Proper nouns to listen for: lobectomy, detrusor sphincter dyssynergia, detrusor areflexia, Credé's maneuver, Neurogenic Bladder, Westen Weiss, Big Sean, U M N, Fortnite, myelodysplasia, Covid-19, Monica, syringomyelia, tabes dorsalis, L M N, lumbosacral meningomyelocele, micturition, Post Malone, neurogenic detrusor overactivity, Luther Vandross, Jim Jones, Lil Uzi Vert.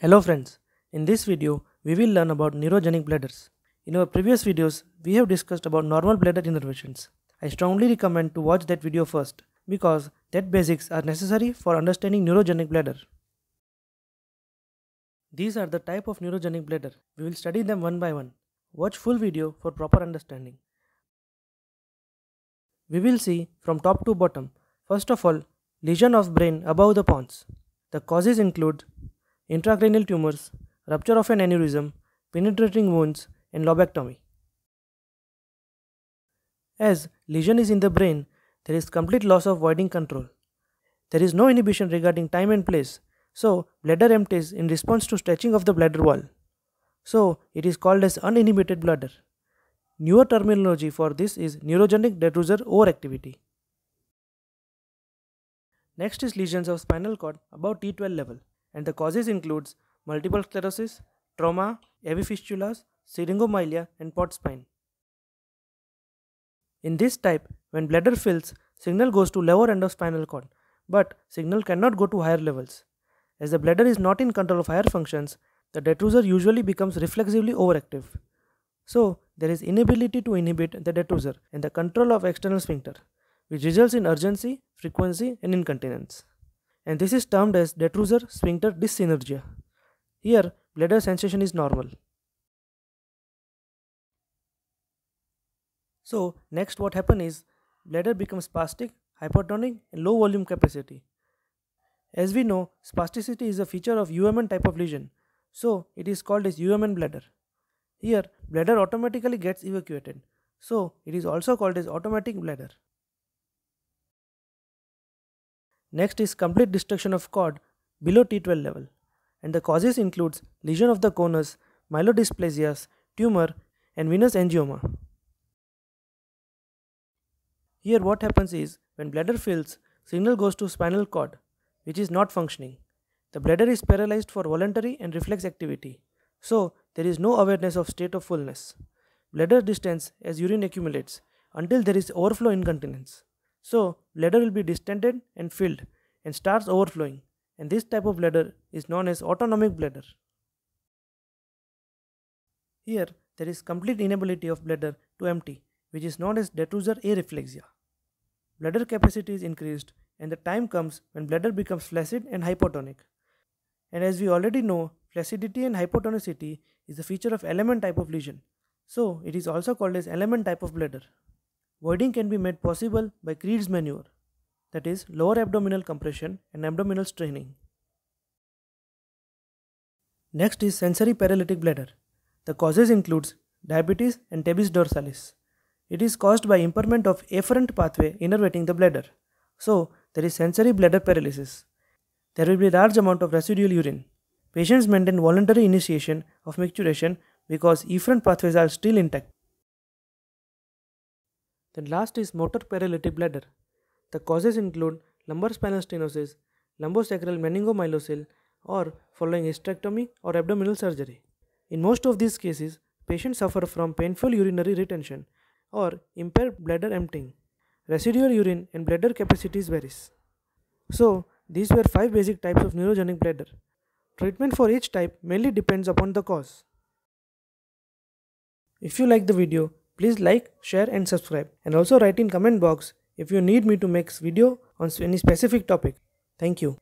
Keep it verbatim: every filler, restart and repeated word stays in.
Hello friends, in this video we will learn about neurogenic bladders. In our previous videos we have discussed about normal bladder interventions. I strongly recommend to watch that video first because that basics are necessary for understanding neurogenic bladder. These are the type of neurogenic bladder. We will study them one by one. Watch full video for proper understanding. We will see from top to bottom. First of all, lesion of brain above the pons. The causes include intracranial tumors, rupture of an aneurysm, penetrating wounds and lobectomy. As lesion is in the brain, there is complete loss of voiding control. There is no inhibition regarding time and place, so bladder empties in response to stretching of the bladder wall. So it is called as uninhibited bladder. Newer terminology for this is neurogenic detrusor overactivity. Next is lesions of spinal cord above T twelve level, and the causes includes multiple sclerosis, trauma, heavy fistulas, syringomyelia and port spine. In this type, when bladder fills, signal goes to lower end of spinal cord, but signal cannot go to higher levels. As the bladder is not in control of higher functions, the detrusor usually becomes reflexively overactive. So there is inability to inhibit the detrusor and the control of external sphincter, which results in urgency, frequency and incontinence. And this is termed as detrusor sphincter dyssynergia. Here, bladder sensation is normal. So next what happens is, bladder becomes spastic, hypertonic and low volume capacity. As we know, spasticity is a feature of U M N type of lesion, so it is called as U M N bladder. Here, bladder automatically gets evacuated, so it is also called as automatic bladder. Next is complete destruction of cord below T twelve level, and the causes includes lesion of the conus, myelodysplasia, tumor and venous angioma. Here what happens is, when bladder fills, signal goes to spinal cord, which is not functioning. The bladder is paralyzed for voluntary and reflex activity, so there is no awareness of state of fullness. Bladder distends as urine accumulates until there is overflow incontinence. So bladder will be distended and filled and starts overflowing, and this type of bladder is known as autonomic bladder. Here there is complete inability of bladder to empty, which is known as detrusor areflexia. Bladder capacity is increased and the time comes when bladder becomes flaccid and hypotonic. And as we already know, flaccidity and hypotonicity is a feature of L M N type of lesion, so it is also called as L M N type of bladder. Voiding can be made possible by Credé's maneuver, that is lower abdominal compression and abdominal straining. Next is sensory paralytic bladder. The causes includes diabetes and tabes dorsalis. It is caused by impairment of afferent pathway innervating the bladder, so there is sensory bladder paralysis. There will be large amount of residual urine. Patients maintain voluntary initiation of micturition because efferent pathways are still intact. Then last is motor paralytic bladder. The causes include lumbar spinal stenosis, lumbosacral meningomyelocele, or following hysterectomy or abdominal surgery. In most of these cases, patients suffer from painful urinary retention or impaired bladder emptying. Residual urine and bladder capacities varies. So these were five basic types of neurogenic bladder. Treatment for each type mainly depends upon the cause. If you like the video, please like, share and subscribe, and also write in comment box if you need me to make video on any specific topic. Thank you.